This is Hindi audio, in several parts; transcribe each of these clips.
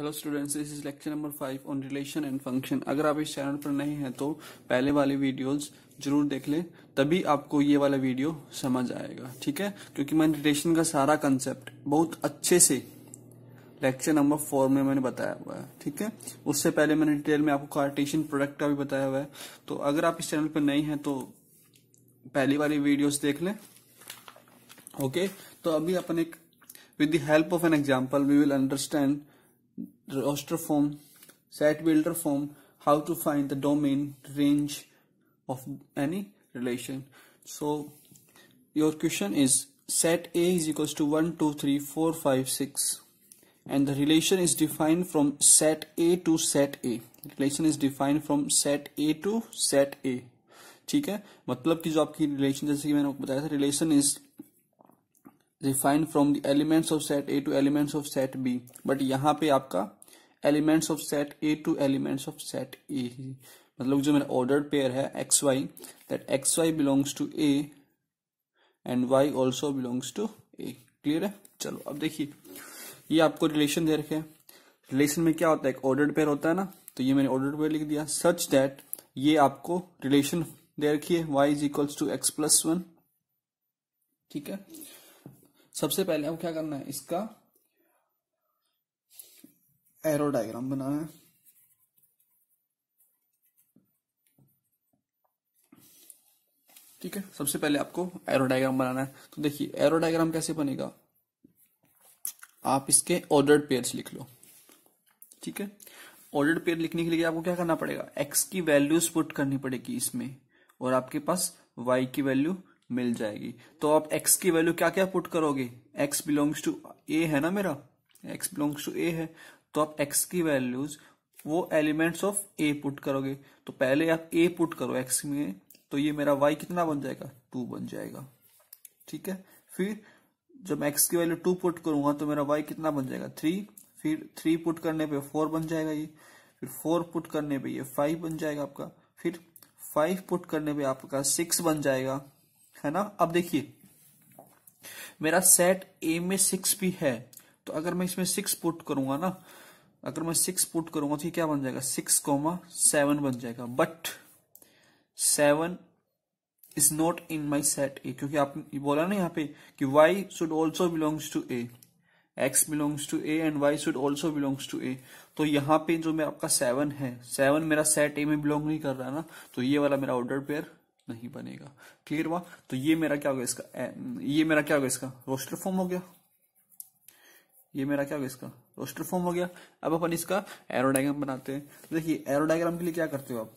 Hello students, this is lecture number 5 on relation and function. अगर आप इस चैनल पर नए हैं तो पहले वाले वीडियोस जरूर देख लें, तभी आपको ये वाला वीडियो समझ आएगा, ठीक है। क्योंकि मैंने रिलेशन का सारा कंसेप्ट बहुत अच्छे से लेक्चर नंबर 4 में मैंने बताया हुआ है, ठीक है। उससे पहले मैंने डिटेल में आपको कार्टेशियन प्रोडक्ट का भी बताया हुआ है। तो अगर आप इस चैनल पर नए हैं तो पहली वाली वीडियोस देख लें, ओके। तो अभी अपन एक with the help of an example we will understand roster form, set builder form, how to find the domain range of any relation. So your question is set A is equals to 1 2 3 4 5 6 and the relation is defined from set A to set A. relation is defined from set A to set A, ठीक है। मतलब कि जो आपकी relation, जैसे कि मैंने आपको बताया था, relation is defined from the elements of set A to elements of set B, but यहाँ पे आपका elements of set A to elements of set A, मतलब जो मेरा ऑर्डर्ड पेयर है x y, that x y belongs to A and y also belongs to A. Clear है? चलो अब देखिए, ये आपको रिलेशन दे रखे है। रिलेशन में क्या होता है, एक ऑर्डर्ड पेयर होता है ना, तो ये मैंने ऑर्डर्ड पेयर लिख दिया। सच दैट ये आपको रिलेशन दे रखी है y is equals to x plus one, ठीक है। सबसे पहले आपको क्या करना है, इसका एरो डायग्राम बनाना है। ठीक है, सबसे पहले आपको एरो डायग्राम बनाना है। तो देखिए एरो डायग्राम कैसे बनेगा, आप इसके ऑर्डर्ड पेयर्स लिख लो, ठीक है। ऑर्डर्ड पेयर लिखने के लिए आपको क्या करना पड़ेगा, एक्स की वैल्यूज पुट करनी पड़ेगी इसमें और आपके पास वाई की वैल्यू मिल जाएगी। तो आप एक्स की वैल्यू क्या क्या पुट करोगे, एक्स बिलोंग्स टू ए है ना, मेरा एक्स बिलोंग्स टू ए है, तो आप x की वैल्यूज वो एलिमेंट्स ऑफ a पुट करोगे। तो पहले आप a पुट करो x में, तो ये मेरा y कितना बन जाएगा, 2 बन जाएगा, ठीक है। फिर जब x की वैल्यू 2 पुट करूंगा तो मेरा y कितना बन जाएगा, 3। फिर 3 पुट करने पे 4 बन जाएगा ये, फिर 4 पुट करने पे ये 5 बन जाएगा आपका, फिर 5 पुट करने पे आपका 6 बन जाएगा, है ना। अब देखिए मेरा सेट a में 6 भी है, तो अगर मैं इसमें 6 पुट करूंगा ना, अगर मैं 6 पुट करूंगा तो ये क्या बन जाएगा, 6,7 बन जाएगा। But 7 is not in my set A, क्योंकि आपने बोला ना यहाँ पे कि Y should also belongs to A, x belongs to A and Y should also belongs to A. तो यहाँ पे जो मेरा आपका 7 है, 7 मेरा सेट ए में बिलोंग नहीं कर रहा ना, तो ये वाला मेरा ऑर्डर पेयर नहीं बनेगा। क्लियर हुआ? तो ये मेरा क्या होगा, इसका ये मेरा क्या होगा, इसका रोस्टर फॉर्म हो गया। ये मेरा क्या होगा, इसका रोस्टर फॉर्म हो गया। अब अपन इसका एरो डायग्राम बनाते हैं। देखिए एरो डायग्राम के लिए क्या करते हो आप,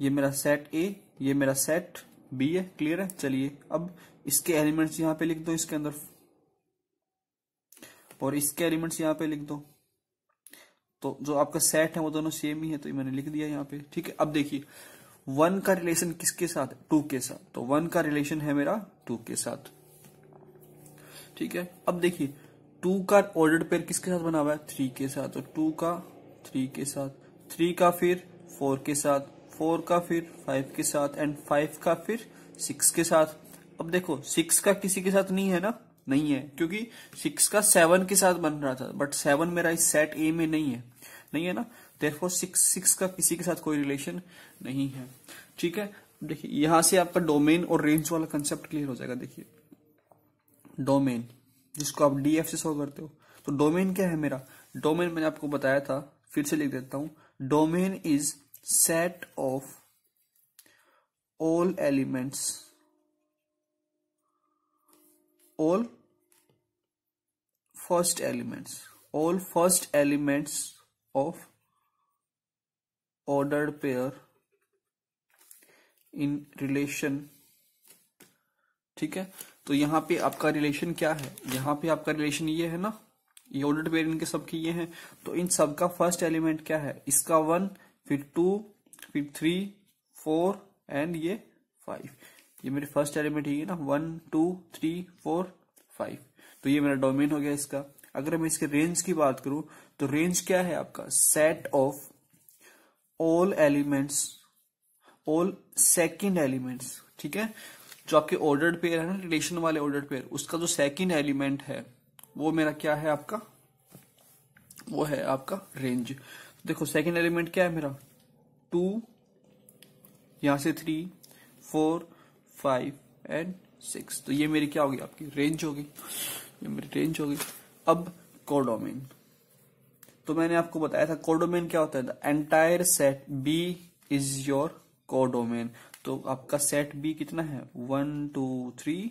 ये मेरा सेट ए, ये मेरा सेट बी है, क्लियर है। चलिए अब इसके एलिमेंट्स यहां पे लिख दो इसके अंदर, और इसके एलिमेंट्स यहां पे लिख दो, तो जो आपका सेट है वो दोनों सेम ही है, तो ये मैंने लिख दिया यहाँ पे, ठीक है। अब देखिए 1 का रिलेशन किसके साथ, 2 के साथ, तो 1 का रिलेशन है मेरा 2 के साथ, ठीक है। अब देखिए 2 का ऑर्डर्ड पेयर किसके साथ बना हुआ है, 3 के साथ, तो 2 का 3 के साथ, 3 का फिर 4 के साथ, 4 का फिर 5 के साथ एंड 5 का फिर 6 के साथ। अब देखो 6 का किसी के साथ नहीं है ना, नहीं है, क्योंकि 6 का 7 के साथ बन रहा था, बट 7 मेरा इस सेट ए में नहीं है, नहीं है ना, देयरफॉर 6 का किसी के साथ कोई रिलेशन नहीं है, ठीक है। देखिए यहां से आपका डोमेन और रेंज वाला कंसेप्ट क्लियर हो जाएगा। देखिए डोमेन, जिसको आप डीएफ से सॉल्व करते हो, तो डोमेन क्या है मेरा, डोमेन मैंने आपको बताया था, फिर से लिख देता हूं, domain is set of all elements, all first elements, all first elements of ordered pair in relation, ठीक है। तो यहाँ पे आपका रिलेशन क्या है, यहाँ पे आपका रिलेशन ये है ना, ये ऑर्डर्ड पेयर इनके सबके ये हैं, तो इन सबका फर्स्ट एलिमेंट क्या है, इसका 1, फिर 2, फिर 3, 4 एंड ये 5। ये मेरे फर्स्ट एलिमेंट ही है ना, 1 2 3 4 5, तो ये मेरा डोमेन हो गया इसका। अगर मैं इसके रेंज की बात करूं तो रेंज क्या है आपका, set of all elements, all second elements, ठीक है। जो आपके ऑर्डर्ड पेयर है ना, रिलेशन वाले ऑर्डर्ड पेयर, उसका जो सेकंड एलिमेंट है वो मेरा क्या है आपका, वो है आपका रेंज। देखो सेकंड एलिमेंट क्या है मेरा, 2, यहां से 3, 4, 5 एंड 6। तो ये मेरी क्या होगी आपकी रेंज होगी, ये मेरी रेंज होगी। अब कोडोमेन, तो मैंने आपको बताया था कोडोमेन क्या होता है, the entire set B is your codomain. तो आपका सेट बी कितना है, 1 2 3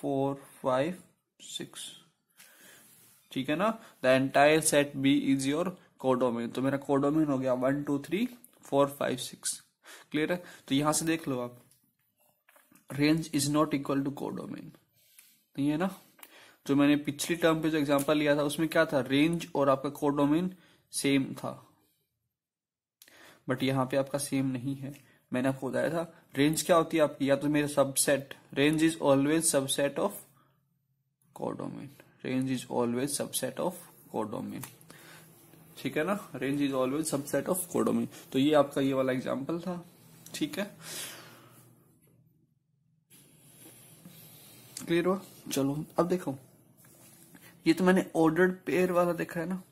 4 5 6, ठीक है ना। The entire set B is your codomain. तो मेरा कोडोमेन हो गया 1 2 3 4 5 6, क्लियर है। तो यहां से देख लो आप, range is not equal to codomain, नहीं है ना। जो मैंने पिछली टर्म पे जो एग्जांपल लिया था उसमें क्या था, रेंज और आपका कोडोमेन सेम था, बट यहां पे आपका सेम नहीं है। मैंने आपको बताया था रेंज क्या होती है आपकी, या तो मेरा subset, range is always subset of codomain, range is always subset of codomain, ठीक है ना, range is always subset of codomain. तो ये आपका ये वाला एग्जांपल था, ठीक है, क्लियर हुआ। चलो अब देखो, ये तो मैंने ऑर्डर्ड पेयर वाला देखा है ना,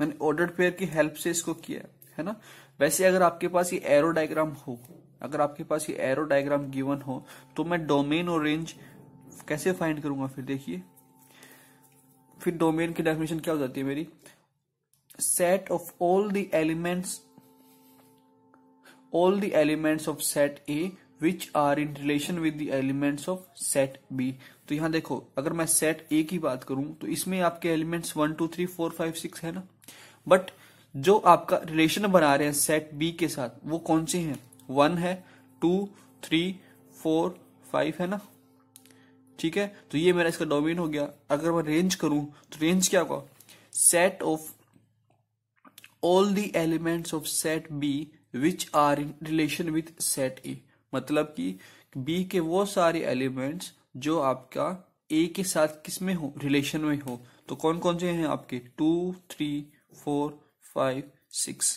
मैंने ऑर्डर्ड पेयर की हेल्प से इसको किया है ना। वैसे अगर आपके पास ये एरो डायग्राम हो, अगर आपके पास ये एरो डायग्राम गिवन हो, तो मैं डोमेन और रेंज कैसे फाइंड करूंगा। फिर देखिए, फिर डोमेन की डेफिनेशन क्या हो जाती है मेरी, set of all the elements, all the elements of set A which are in relation with the elements of set B. तो यहां देखो, अगर मैं सेट ए की बात करूं तो इसमें आपके एलिमेंट्स 1 2 3 4 5 6 है ना, बट जो आपका रिलेशन बना रहे हैं सेट बी के साथ वो कौन से हैं, 1 है 2 3 4 5 है ना, ठीक है। तो ये मेरा इसका डोमेन हो गया। अगर मैं रेंज करूं तो रेंज क्या होगा, set of all the elements of set B which are in relation with set A, मतलब कि बी के वो सारे एलिमेंट्स जो आपका ए के साथ किस में हो, रिलेशन में हो। तो कौन कौन से हैं आपके, 2 3 4 5 6,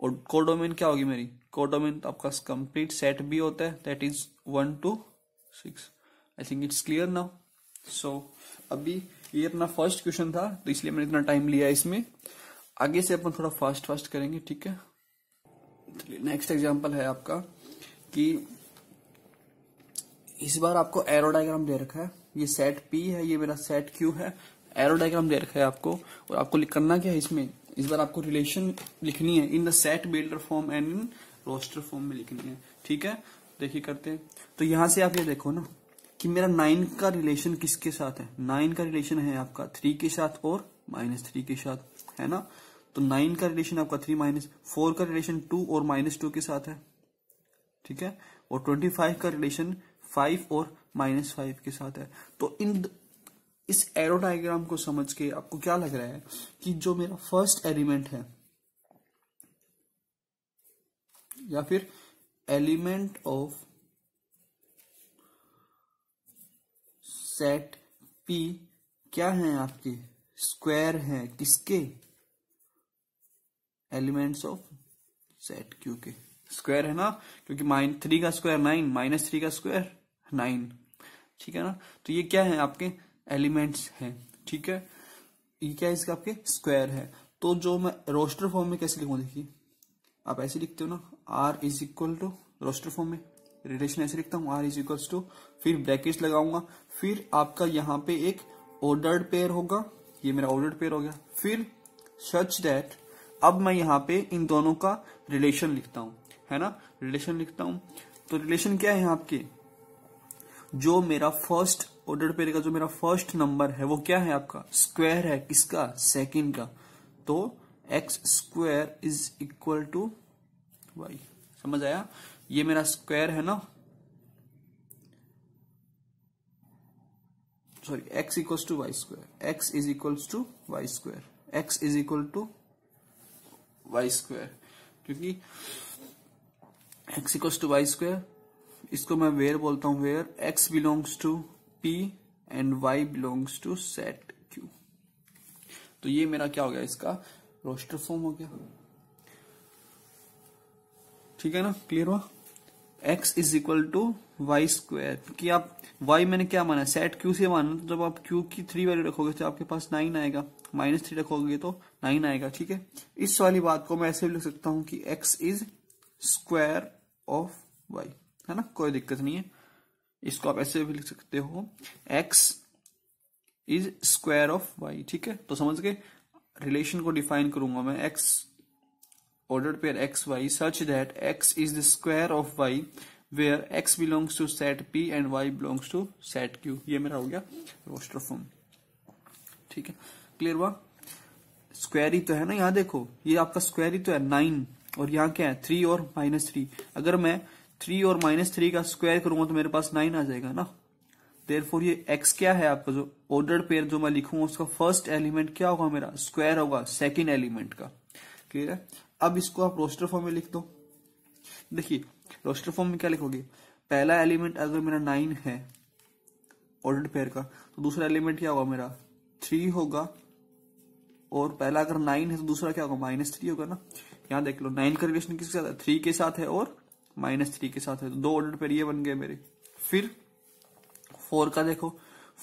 और कोडोमेन क्या होगी मेरी, कोडोमेन आपका कंप्लीट सेट बी होता है, that is 1 2 6। I think it's clear now. So अभी ये अपना फर्स्ट क्वेश्चन था, तो इसलिए मैंने इतना टाइम लिया इसमें। आगे से अपन थोड़ा फास्ट करेंगे, ठीक है। चलिए नेक्स्ट एग्जाम्पल है आपका, कि इस बार आपको एरो डायग्राम दे रखा है, ये सेट पी है, ये मेरा सेट क्यू है, एरो डायग्राम दे रखा है आपको, और आपको करना क्या है इसमें, इस बार आपको रिलेशन लिखनी है in the set builder form and in roster form में लिखनी है, ठीक है। देखिए करते हैं, तो यहां से आप ये देखो ना कि मेरा 9 का रिलेशन किसके साथ है, 9 का रिलेशन है आपका 3 के साथ और -3 के साथ, है ना। तो 9 का रिलेशन आपका 3 -4 का रिलेशन 2 और -2 के साथ है, ठीक है, और 25 का रिलेशन 5 और -5 के साथ है। तो इस एरो डायग्राम को समझ के आपको क्या लग रहा है कि जो मेरा फर्स्ट एलिमेंट है, या फिर एलिमेंट ऑफ सेट पी क्या है आपके, स्क्वायर है किसके, एलिमेंट्स ऑफ सेट क्यू के, स्क्वायर है ना, क्योंकि -3 का स्क्वायर 9, -3 का स्क्वायर 9, ठीक है ना। तो ये क्या है आपके एलिमेंट्स हैं, ठीक है, ये क्या है इसका आपके स्क्वायर है। तो जो मैं रोस्टर फॉर्म में कैसे लिखूं, देखिए आप ऐसे लिखते हो ना, R is equal to, roster form में रिलेशन ऐसे लिखता हूं, आर इज इक्वल टू, फिर ब्रैकेट लगाऊंगा, फिर आपका यहाँ पे एक ऑर्डर्ड पेयर होगा, ये मेरा ऑर्डर्ड पेयर हो गया, फिर सच दैट, अब मैं यहाँ पे इन दोनों का रिलेशन लिखता हूं, है ना, रिलेशन लिखता हूं। तो रिलेशन क्या है आपके, जो मेरा फर्स्ट ऑर्डर पेयर का जो मेरा फर्स्ट नंबर है वो क्या है आपका, स्क्वायर है किसका, सेकंड का। तो x square is equal to Y, समझ आया, ये मेरा स्क्वायर है ना, sorry x equal to Y square, x is equal to Y square, x is equal to Y square, क्योंकि x equal to Y square, इसको मैं वेयर बोलता हूं, where x belongs to p and y belongs to set q। तो ये मेरा क्या हो गया, इसका रोस्टर फॉर्म हो गया, ठीक है ना, क्लियर हुआ। x is equal to Y square कि आप y मैंने क्या माना है सेट q से माना, तो जब आप q की 3 वैल्यू रखोगे तो आपके पास 9 आएगा, -3 रखोगे तो 9 आएगा। ठीक है, इस वाली बात को मैं ऐसे भी लिख सकता हूं कि x is square of y, है ना, कोई दिक्कत नहीं है। इसको आप ऐसे भी लिख सकते हो x is square of y। ठीक है, तो समझ गए, रिलेशन को डिफाइन करूंगा मैं, x ordered pair x y such that x is the square of y where x belongs to set p and y belongs to set q। ये मेरा हो गया रोस्टर फॉर्म। ठीक है, क्लियर हुआ? स्क्वायर ही तो है ना, यहाँ देखो ये आपका स्क्वायर ही तो है 9, और यहाँ क्या है 3 और -3। अगर मैं 3 और -3 का स्क्वायर करूंगा तो मेरे पास 9 आ जाएगा ना। देयरफॉर ये x क्या है आपका, जो ऑर्डर्ड पेयर जो मैं लिखूंगा उसका फर्स्ट एलिमेंट क्या होगा, मेरा स्क्वायर होगा सेकेंड एलिमेंट का। क्लियर है? अब इसको आप रोस्टर फॉर्म में लिख दो। देखिए रोस्टर फॉर्म में क्या लिखोगे, पहला एलिमेंट अगर मेरा 9 है ऑर्डर्ड पेयर का, तो दूसरा एलिमेंट क्या होगा मेरा 3 होगा, और पहला अगर 9 है तो दूसरा क्या होगा -3 होगा ना। यहाँ देख लो 9 का रिलेशन किसके साथ है, 3 के साथ है और -3 के साथ है, तो 2 ऑर्डर्ड पेयर ये बन गए मेरे। फिर 4 का देखो,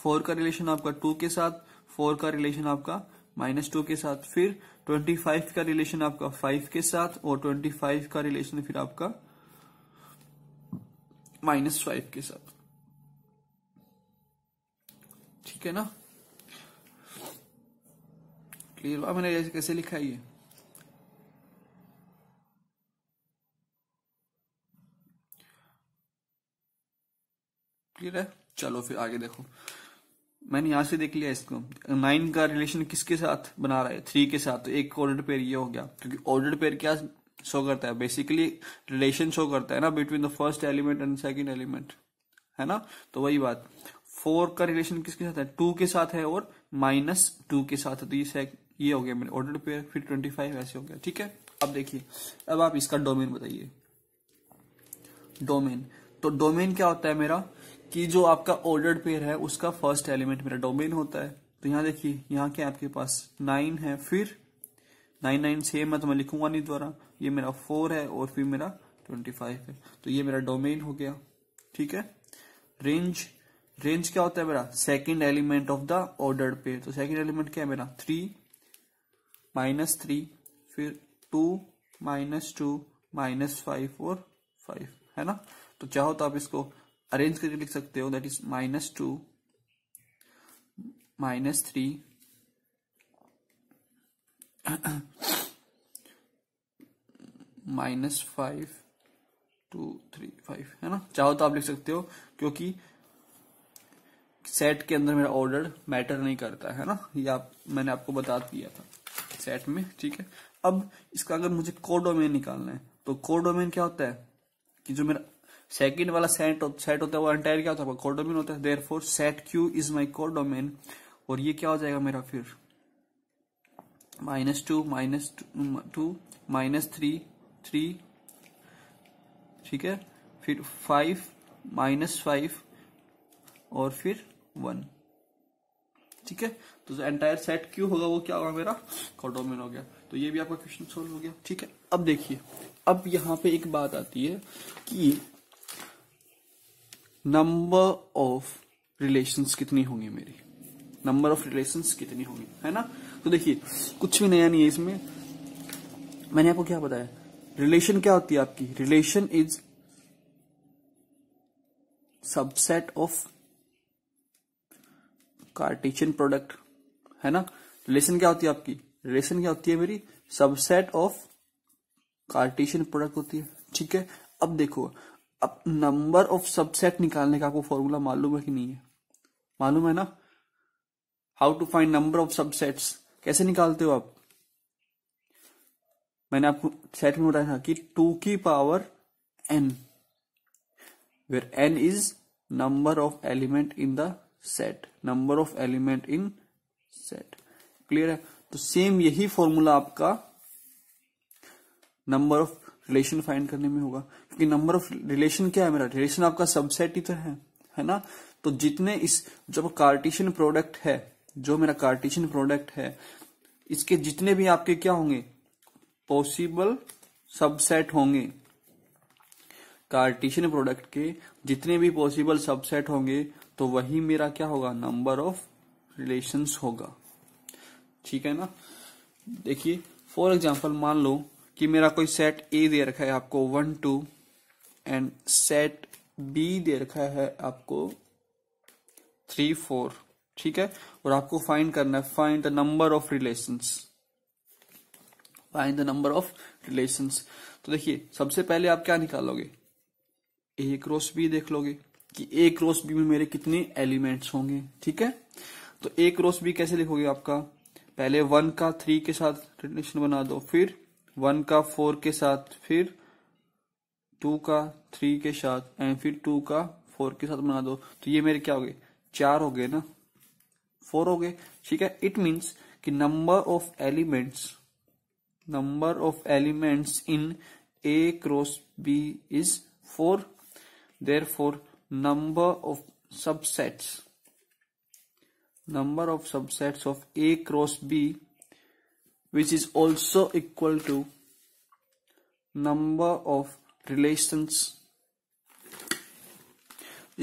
4 का रिलेशन आपका 2 के साथ, 4 का रिलेशन आपका -2 के साथ, फिर 25 का रिलेशन आपका 5 के साथ, और 25 का रिलेशन फिर आपका -5 के साथ। ठीक है ना, क्लियर हुआ? मैंने ऐसे कैसे लिखा है ये, क्लियर है? चलो फिर आगे देखो, मैंने यहां से देख लिया इसको 9 का रिलेशन किसके साथ बना रहा है 3 के साथ, तो एक ऑर्डर्ड पेयर ये हो गया, क्योंकि ऑर्डर्ड पेयर क्या शो करता है बेसिकली, रिलेशन शो करता है ना between the first element and second element, है ना। तो वही बात, 4 का रिलेशन किसके साथ है 2 के साथ है और -2 के साथ है, तो ये हो गया मेरे ऑर्डर्ड पेयर। फिर 25 ऐसे हो गया। ठीक है, अब देखिए, अब आप इसका डोमेन बताइए। डोमेन, तो डोमेन क्या होता है मेरा, कि जो आपका ऑर्डर्ड पेयर है उसका फर्स्ट एलिमेंट मेरा डोमेन होता है। तो यहाँ देखिए, यहाँ क्या आपके पास 9 है, फिर 9 सेम है तो मैं लिखूंगा नहीं द्वारा, ये मेरा 4 है और फिर मेरा 25 है, तो ये मेरा डोमेन हो गया। ठीक है, रेंज, रेंज क्या होता है मेरा second element of the ordered pair, तो सेकंड एलिमेंट क्या है मेरा 3 -3, फिर 2 -2, -5 और 5, है ना। तो चाहो तो आप इसको अरेंज करके लिख सकते हो, दैट इज -2 -3 -5 2 3 5, है ना। चाहो तो आप लिख सकते हो, क्योंकि सेट के अंदर मेरा ऑर्डर मैटर नहीं करता है ना, ये आप मैंने आपको बता दिया था सेट में। ठीक है, अब इसका अगर मुझे कोडोमेन निकालना है, तो कोडोमेन क्या होता है कि जो मेरा सेकेंड वाला सेट होता है वो एंटायर क्या होता है, कोडोमेन होता है। Therefore set Q is my codomain, और ये क्या हो जाएगा मेरा फिर -2 -2 -3 3, ठीक है, फिर 5 -5 और फिर 1। ठीक है, तो जो एंटायर सेट क्यू होगा वो क्या होगा मेरा कोडोमेन हो गया। तो ये भी आपका क्वेश्चन सोल्व हो गया। ठीक है, अब देखिए, अब यहाँ पे एक बात आती है कि नंबर ऑफ रिलेशंस कितनी होंगी मेरी, नंबर ऑफ रिलेशंस कितनी होंगी, है ना। तो देखिए कुछ भी नया नहीं है इसमें, मैंने आपको क्या बताया, रिलेशन क्या होती है आपकी, relation is subset of Cartesian product, है ना। रिलेशन क्या होती है आपकी, रिलेशन क्या होती है मेरी, सबसेट ऑफ कार्टेशियन प्रोडक्ट होती है। ठीक है, अब देखो, अब नंबर ऑफ सबसेट निकालने का आपको फॉर्मूला मालूम है कि नहीं है, मालूम है ना। How to find number of subsets, कैसे निकालते हो आप, मैंने आपको सेट में बताया था कि 2 की power n, where n is number of element in the set, number of element in set. Clear है? तो सेम यही फॉर्मूला आपका नंबर ऑफ रिलेशन फाइंड करने में होगा, क्योंकि नंबर ऑफ रिलेशन क्या है मेरा, रिलेशन आपका सबसेट ही तो है ना। तो जितने इस जब कार्टेशियन प्रोडक्ट है, जो मेरा कार्टेशियन प्रोडक्ट है, इसके जितने भी आपके क्या होंगे पॉसिबल सबसेट होंगे, कार्टेशियन प्रोडक्ट के जितने भी पॉसिबल सबसेट होंगे तो वही मेरा क्या होगा, नंबर ऑफ रिलेशंस होगा। ठीक है ना। देखिए फॉर एग्जांपल मान लो कि मेरा कोई सेट ए दे रखा है आपको 1 2 एंड सेट बी दे रखा है आपको 3 4। ठीक है, और आपको फाइंड करना है, find the number of relations, find the number of relations. तो देखिए सबसे पहले आप क्या निकालोगे, ए क्रॉस बी देख लोगे कि ए क्रॉस बी में मेरे कितने एलिमेंट्स होंगे। ठीक है, तो ए क्रॉस बी कैसे लिखोगे, आपका पहले 1 का 3 के साथ रिलेशन बना दो, फिर 1 का 4 के साथ, फिर 2 का 3 के साथ एंड फिर 2 का 4 के साथ बना दो। तो ये मेरे क्या हो गए, 4 हो गए ना, 4 हो गए। ठीक है, इट मींस कि number of elements in A cross B is 4, therefore number of subsets of A cross B which is also equal to number of relations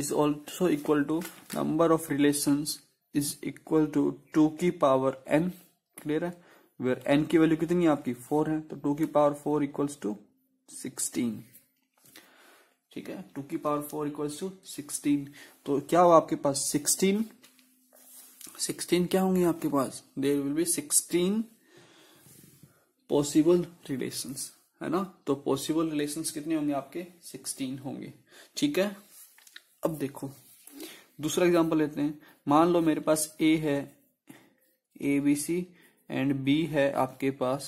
is equal to 2 की पावर n। क्लियर है, where n की वैल्यू कितनी है आपकी 4 है, तो 2 की पावर 4 equals to 16। ठीक है, 2 की पावर 4 इक्वल्स टू 16। तो क्या हो आपके पास 16 क्या होंगे आपके पास, there will be 16 possible relations, है ना। तो पॉसिबल रिलेशंस कितने होंगे आपके, 16 होंगे। ठीक है, अब देखो दूसरा एग्जांपल लेते हैं। मान लो मेरे पास ए है A B C and B है आपके पास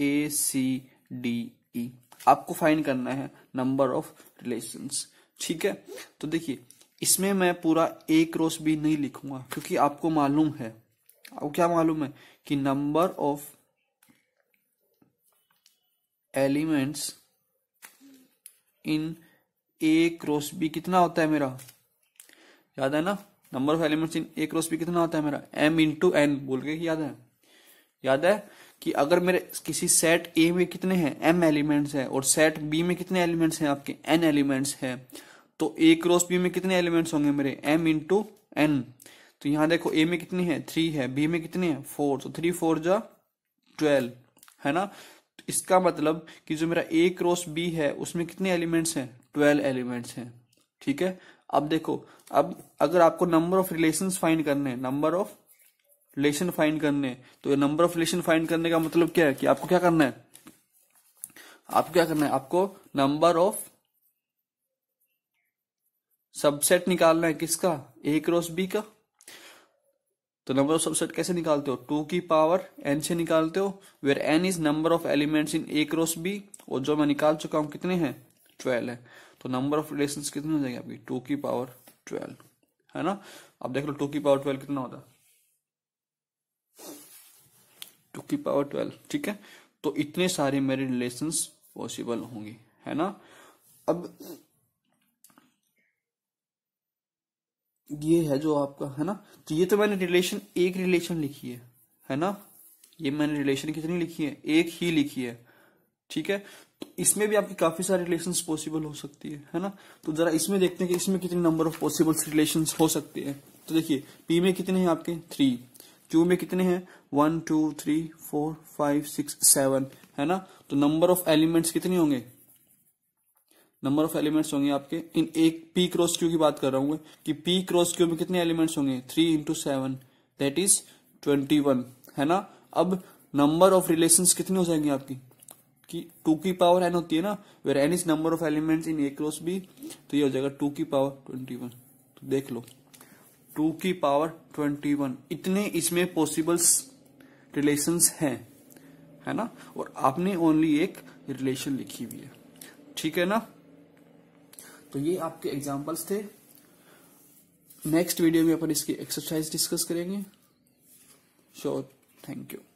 ए सी डी ई। आपको फाइंड करना है नंबर ऑफ रिलेशंस। ठीक है, तो देखिए इसमें मैं पूरा ए क्रॉस बी नहीं लिखूंगा क्योंकि आपको मालूम है, आपको क्या मालूम है कि number of elements in A cross B कितना होता है मेरा, याद है ना, number of elements in A cross B कितना होता है मेरा, एम इंटू एन बोल के याद है कि अगर मेरे किसी सेट ए में कितने हैं, एम एलिमेंट्स हैं, और सेट बी में कितने एलिमेंट्स हैं आपके, एन एलिमेंट्स हैं, तो ए क्रॉस बी में कितने एलिमेंट्स होंगे मेरे, एम इंटू एन। तो यहाँ देखो ए में कितने हैं, 3 है, बी में कितने हैं, 4, तो 3 4 जा 12, है ना। तो इसका मतलब कि जो मेरा ए क्रॉस बी है उसमें कितने एलिमेंट्स हैं, 12 एलिमेंट्स हैं। ठीक है, अब देखो, अब अगर आपको नंबर ऑफ रिलेशंस फाइंड करने हैं, नंबर ऑफ रिलेशन फाइंड करने का मतलब क्या है कि आपको क्या करना है, आपको नंबर ऑफ सबसेट निकालना है, किसका, ए क्रॉस बी का। तो नंबर ऑफ सबसेट कैसे निकालते हो, 2 की पावर n से निकालते हो, where n is number of elements in A cross B, और जो मैं निकाल चुका हूं कितने हैं, 12 है। तो नंबर ऑफ रिलेशंस कितने हो जाएंगे आपकी, 2 की पावर 12, है ना। अब देख लो 2 की पावर 12 कितना होता है, 2 की पावर 12। ठीक है, तो इतने सारे मेरे रिलेशंस पॉसिबल होंगे, है ना। अब ये है जो आपका, है ना, तो ये तो मैंने एक रिलेशन लिखी है ना, ये मैंने रिलेशन कितनी लिखी है, एक ही लिखी है। ठीक है, तो इसमें भी आपकी काफी सारे रिलेशंस पॉसिबल हो सकती है ना। तो जरा इसमें देखते हैं कि इसमें कितने नंबर ऑफ पॉसिबल रिलेशंस हो सकते हैं। तो देखिए पी में कितने हैं आपके 3, क्यू में कितने हैं 1 2 3 4 5 6 7, है ना। तो नंबर ऑफ एलिमेंट्स कितने होंगे, नंबर ऑफ एलिमेंट्स होंगे आपके इन एक पी क्रॉस क्यू की बात कर रहा हूं कि पी क्रॉस क्यू में कितने एलिमेंट्स होंगे, 3 इंटू 7 दैट इज 21, है ना। अब नंबर ऑफ रिलेशंस कितने हो जाएंगे आपकी, कि 2 की पावर एन होती है ना, where N is number of elements in A cross B, तो ये हो जाएगा 2 की पावर 21। तो देख लो 2 की पावर 21 इतने इसमें पॉसिबल्स रिलेशंस हैं, है ना, और आपने ओनली एक रिलेशन लिखी हुई है। ठीक है ना, तो ये आपके एग्जांपल्स थे। नेक्स्ट वीडियो में अपन इसकी एक्सरसाइज डिस्कस करेंगे। Sure, thank you.